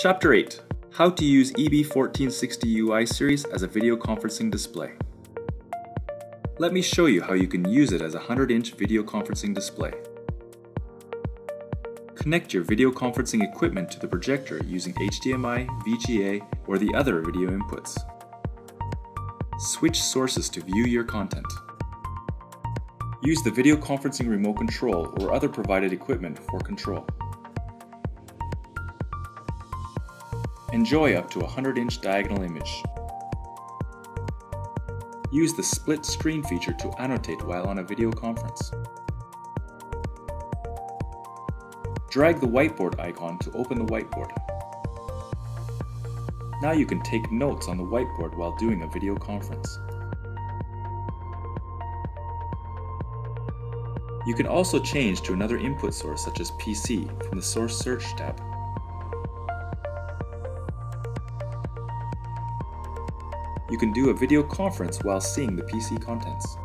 Chapter 8: How to use EB1460UI series as a video conferencing display. Let me show you how you can use it as a 100-inch video conferencing display. Connect your video conferencing equipment to the projector using HDMI, VGA, or the other video inputs. Switch sources to view your content. Use the video conferencing remote control or other provided equipment for control. Enjoy up to a 100-inch diagonal image. Use the split screen feature to annotate while on a video conference. Drag the whiteboard icon to open the whiteboard. Now you can take notes on the whiteboard while doing a video conference. You can also change to another input source such as PC from the Source Search tab. You can do a video conference while seeing the PC contents.